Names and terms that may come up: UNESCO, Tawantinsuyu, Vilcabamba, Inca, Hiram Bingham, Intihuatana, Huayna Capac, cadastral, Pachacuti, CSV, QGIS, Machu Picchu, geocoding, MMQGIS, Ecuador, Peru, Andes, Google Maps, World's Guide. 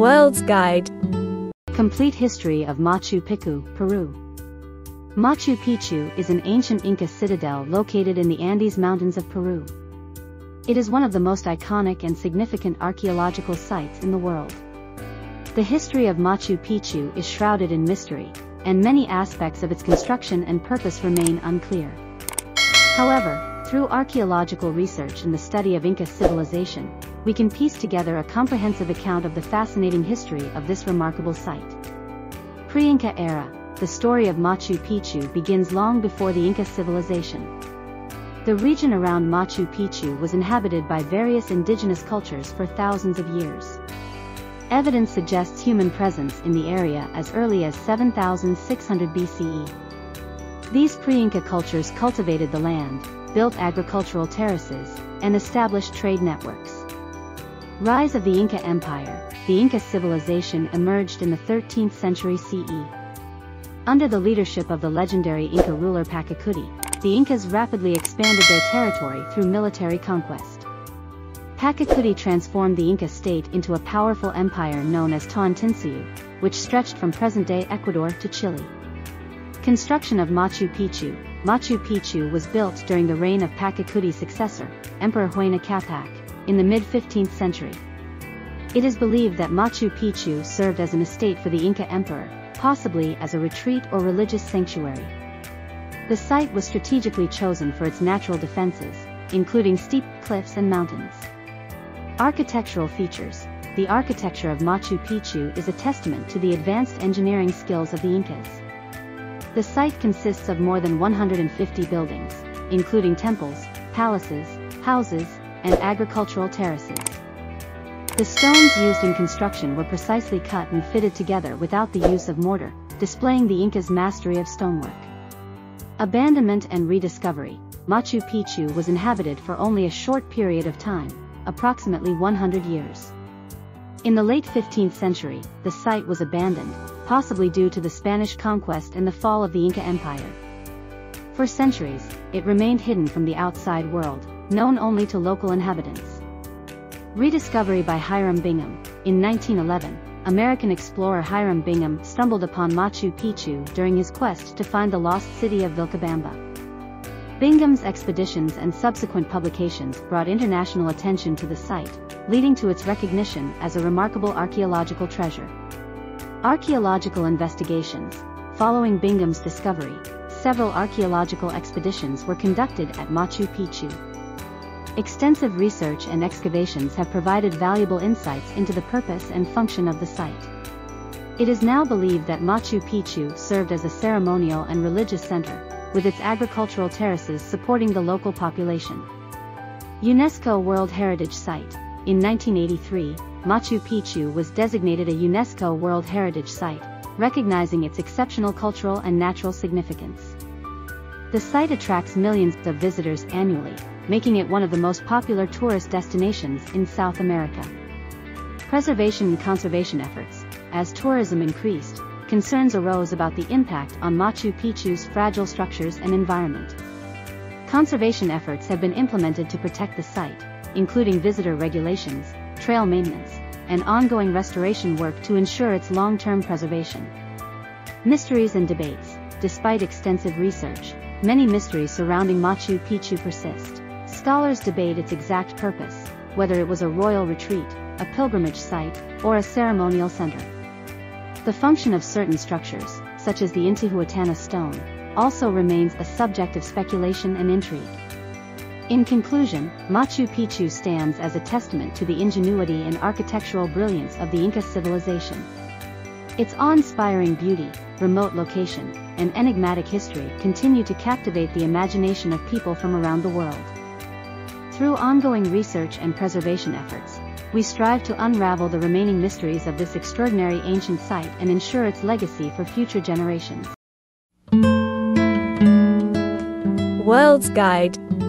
World's Guide. Complete history of Machu Picchu, Peru. Machu Picchu is an ancient Inca citadel located in the Andes Mountains of Peru. It is one of the most iconic and significant archaeological sites in the world. The history of Machu Picchu is shrouded in mystery, and many aspects of its construction and purpose remain unclear. However, through archaeological research and the study of Inca civilization, we can piece together a comprehensive account of the fascinating history of this remarkable site. Pre-Inca era, the story of Machu Picchu begins long before the Inca civilization. The region around Machu Picchu was inhabited by various indigenous cultures for thousands of years. Evidence suggests human presence in the area as early as 7,600 BCE. These pre-Inca cultures cultivated the land, built agricultural terraces, and established trade networks. Rise of the Inca Empire. The Inca civilization emerged in the 13th century CE. Under the leadership of the legendary Inca ruler Pachacuti, the Incas rapidly expanded their territory through military conquest. Pachacuti transformed the Inca state into a powerful empire known as Tawantinsuyu, which stretched from present-day Ecuador to Chile. Construction of Machu Picchu. Machu Picchu was built during the reign of Pachacuti's successor, Emperor Huayna Capac, in the mid-15th century. It is believed that Machu Picchu served as an estate for the Inca emperor, possibly as a retreat or religious sanctuary. The site was strategically chosen for its natural defenses, including steep cliffs and mountains. Architectural features. The architecture of Machu Picchu is a testament to the advanced engineering skills of the Incas. The site consists of more than 150 buildings, including temples, palaces, houses, and agricultural terraces. The stones used in construction were precisely cut and fitted together without the use of mortar, displaying the Incas' mastery of stonework. Abandonment and rediscovery. Machu Picchu was inhabited for only a short period of time, approximately 100 years. In the late 15th century, the site was abandoned, possibly due to the Spanish conquest and the fall of the Inca Empire. For centuries, it remained hidden from the outside world, known only to local inhabitants. Rediscovery by Hiram Bingham. In 1911, American explorer Hiram Bingham stumbled upon Machu Picchu during his quest to find the lost city of Vilcabamba. Bingham's expeditions and subsequent publications brought international attention to the site, leading to its recognition as a remarkable archaeological treasure. Archaeological investigations. Following Bingham's discovery, several archaeological expeditions were conducted at Machu Picchu. Extensive research and excavations have provided valuable insights into the purpose and function of the site. It is now believed that Machu Picchu served as a ceremonial and religious center, with its agricultural terraces supporting the local population. UNESCO World Heritage Site. In 1983, Machu Picchu was designated a UNESCO World Heritage Site, recognizing its exceptional cultural and natural significance. The site attracts millions of visitors annually, making it one of the most popular tourist destinations in South America. Preservation and conservation efforts. As tourism increased, concerns arose about the impact on Machu Picchu's fragile structures and environment. Conservation efforts have been implemented to protect the site, including visitor regulations, trail maintenance, and ongoing restoration work to ensure its long-term preservation. Mysteries and debates. Despite extensive research, many mysteries surrounding Machu Picchu persist. Scholars debate its exact purpose, whether it was a royal retreat, a pilgrimage site, or a ceremonial center. The function of certain structures, such as the Intihuatana stone, also remains a subject of speculation and intrigue. In conclusion, Machu Picchu stands as a testament to the ingenuity and architectural brilliance of the Inca civilization. Its awe-inspiring beauty, remote location, and enigmatic history continue to captivate the imagination of people from around the world. Through ongoing research and preservation efforts, we strive to unravel the remaining mysteries of this extraordinary ancient site and ensure its legacy for future generations. World's Guide.